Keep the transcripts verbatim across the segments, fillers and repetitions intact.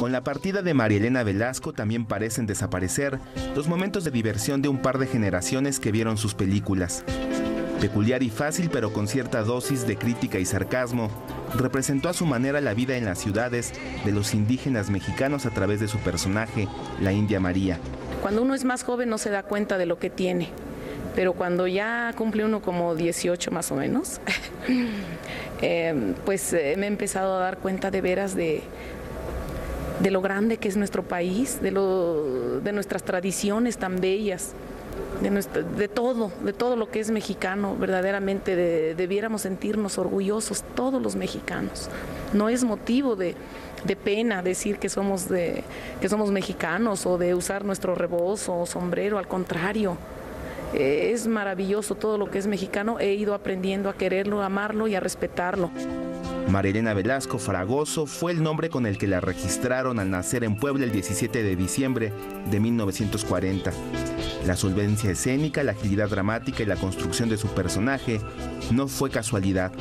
Con la partida de María Elena Velasco también parecen desaparecer los momentos de diversión de un par de generaciones que vieron sus películas. Peculiar y fácil, pero con cierta dosis de crítica y sarcasmo, representó a su manera la vida en las ciudades de los indígenas mexicanos a través de su personaje, la India María. Cuando uno es más joven no se da cuenta de lo que tiene, pero cuando ya cumple uno como dieciocho más o menos, eh, pues eh, me he empezado a dar cuenta de veras de... de lo grande que es nuestro país, de, lo, de nuestras tradiciones tan bellas, de, nuestra, de todo, de todo lo que es mexicano. Verdaderamente de, debiéramos sentirnos orgullosos todos los mexicanos. No es motivo de, de pena decir que somos, de, que somos mexicanos o de usar nuestro rebozo o sombrero, al contrario. Eh, es maravilloso todo lo que es mexicano, he ido aprendiendo a quererlo, a amarlo y a respetarlo. María Elena Velasco Fragoso fue el nombre con el que la registraron al nacer en Puebla el diecisiete de diciembre de mil novecientos cuarenta. La solvencia escénica, la agilidad dramática y la construcción de su personaje no fue casualidad.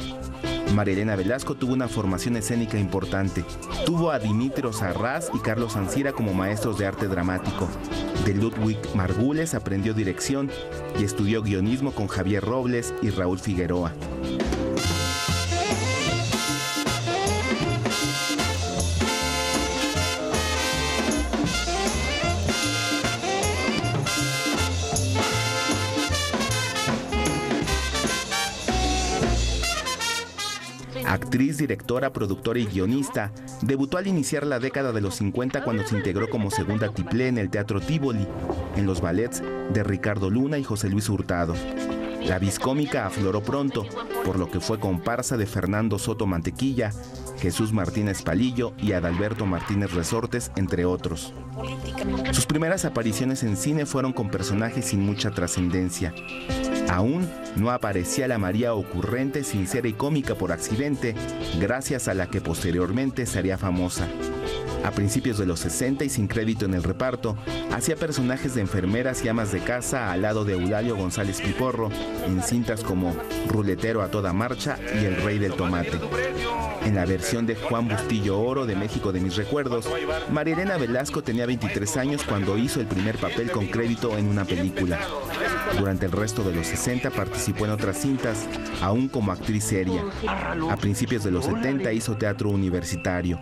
María Elena Velasco tuvo una formación escénica importante. Tuvo a Dimitro Sarrás y Carlos Ancira como maestros de arte dramático. De Ludwig Margules aprendió dirección y estudió guionismo con Javier Robles y Raúl Figueroa. Actriz, directora, productora y guionista, debutó al iniciar la década de los cincuenta cuando se integró como segunda tiplé en el Teatro Tívoli, en los ballets de Ricardo Luna y José Luis Hurtado. La viscómica afloró pronto, por lo que fue comparsa de Fernando Soto Mantequilla, Jesús Martínez Palillo y Adalberto Martínez Resortes, entre otros. Sus primeras apariciones en cine fueron con personajes sin mucha trascendencia. Aún no aparecía la María ocurrente, sincera y cómica por accidente, gracias a la que posteriormente sería famosa. A principios de los sesenta y sin crédito en el reparto, hacía personajes de enfermeras y amas de casa al lado de Eulalio González Piporro en cintas como Ruletero a toda marcha y El Rey del Tomate. En la versión de Juan Bustillo Oro de México de mis recuerdos, María Elena Velasco tenía veintitrés años cuando hizo el primer papel con crédito en una película. Durante el resto de los sesenta participó en otras cintas, aún como actriz seria. A principios de los setenta hizo teatro universitario.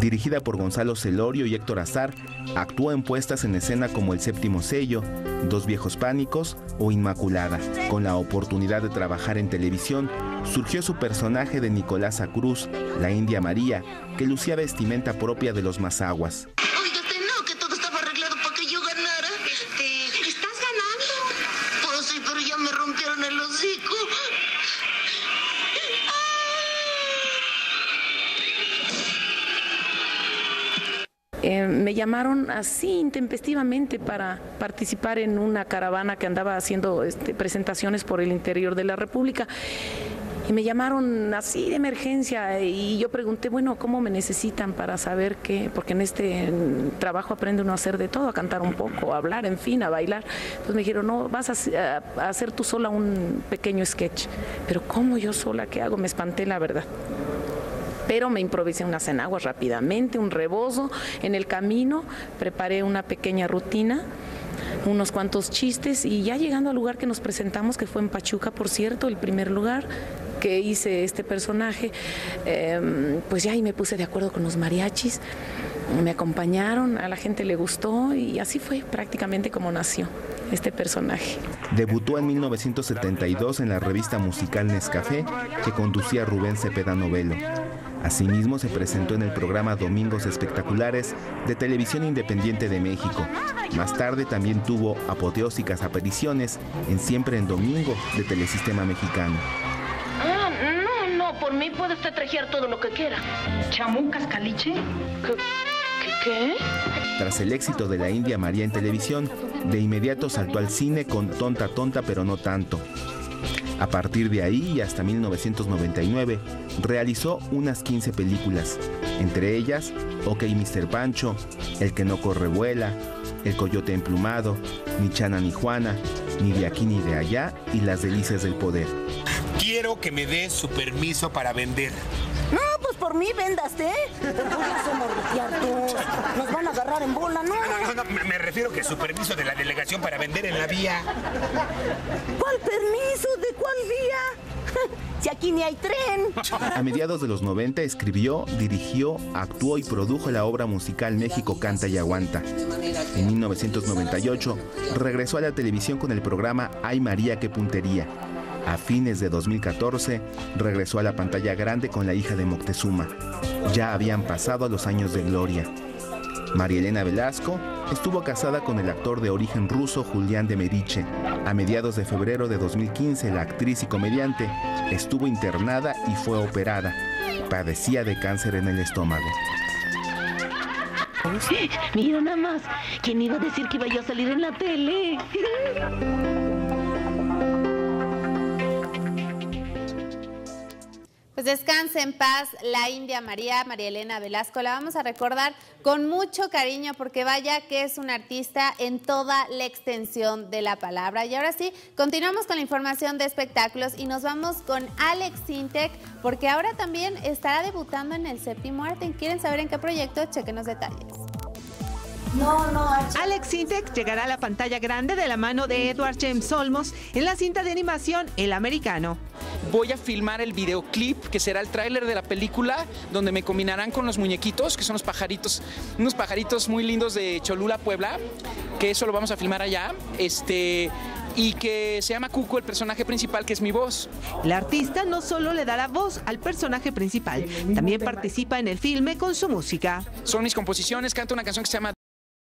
Dirigida por Gonzalo Celorio y Héctor Azar, actuó en puestas en escena como El Séptimo Sello, Dos Viejos Pánicos o Inmaculada. Con la oportunidad de trabajar en televisión, surgió su personaje de Nicolasa Cruz, la India María, que lucía vestimenta propia de los mazaguas. Eh, me llamaron así intempestivamente para participar en una caravana que andaba haciendo este, presentaciones por el interior de la República, y me llamaron así de emergencia y yo pregunté, bueno, ¿cómo me necesitan para saber qué? Porque en este trabajo aprende uno a hacer de todo, a cantar un poco, a hablar, en fin, a bailar. Entonces me dijeron, no, vas a, a hacer tú sola un pequeño sketch. Pero ¿cómo yo sola? ¿Qué hago? Me espanté, la verdad. Pero me improvisé unas enaguas rápidamente, un rebozo. En el camino preparé una pequeña rutina, unos cuantos chistes, y ya llegando al lugar que nos presentamos, que fue en Pachuca, por cierto, el primer lugar que hice este personaje, eh, pues ya ahí me puse de acuerdo con los mariachis, me acompañaron, a la gente le gustó y así fue prácticamente como nació este personaje. Debutó en mil novecientos setenta y dos en la revista musical Nescafé, que conducía Rubén Cepeda Novelo. Asimismo, se presentó en el programa Domingos Espectaculares de Televisión Independiente de México. Más tarde también tuvo apoteósicas apariciones en Siempre en Domingo de Telesistema Mexicano. Ah, no, no, por mí puede usted trajear todo lo que quiera. ¿Chamucas, caliche? ¿Qué? ¿Qué? Tras el éxito de la India María en televisión, de inmediato saltó al cine con Tonta, Tonta, pero no tanto. A partir de ahí y hasta mil novecientos noventa y nueve, realizó unas quince películas, entre ellas OK mister Pancho, El que no corre vuela, El coyote emplumado, Ni Chana ni Juana, Ni de aquí ni de allá y Las delicias del poder. Quiero que me dé su permiso para vender. No, pues por mí, véndaste, ¿eh? Voy a hacer morretear. Nos van a agarrar en bola, ¿no? No, no, no, me, me refiero que su permiso de la delegación para vender en la vía. ¿Cuál permiso? ¿De cuál vía? Si aquí ni hay tren. A mediados de los noventa escribió, dirigió, actuó y produjo la obra musical México Canta y Aguanta. En mil novecientos noventa y ocho regresó a la televisión con el programa Ay María Qué Puntería. A fines de dos mil catorce regresó a la pantalla grande con La hija de Moctezuma. Ya habían pasado los años de gloria. María Elena Velasco estuvo casada con el actor de origen ruso Julián de Mediche. A mediados de febrero de dos mil quince, la actriz y comediante estuvo internada y fue operada. Padecía de cáncer en el estómago. Mira nada más, ¿quién iba a decir que iba yo a salir en la tele? Pues descanse en paz la India María, María Elena Velasco. La vamos a recordar con mucho cariño porque vaya que es una artista en toda la extensión de la palabra. Y ahora sí, continuamos con la información de espectáculos y nos vamos con Alex Sintec porque ahora también estará debutando en el séptimo arte. ¿Quieren saber en qué proyecto? Chequen los detalles. No, no, Alex Sintec llegará a la pantalla grande de la mano de Edward James Olmos en la cinta de animación El Americano. Voy a filmar el videoclip que será el tráiler de la película, donde me combinarán con los muñequitos, que son los pajaritos, unos pajaritos muy lindos de Cholula, Puebla, que eso lo vamos a filmar allá. Este... y que se llama Cuco el personaje principal, que es mi voz. La artista no solo le dará voz al personaje principal, también participa en el filme con su música. Son mis composiciones, canta una canción que se llama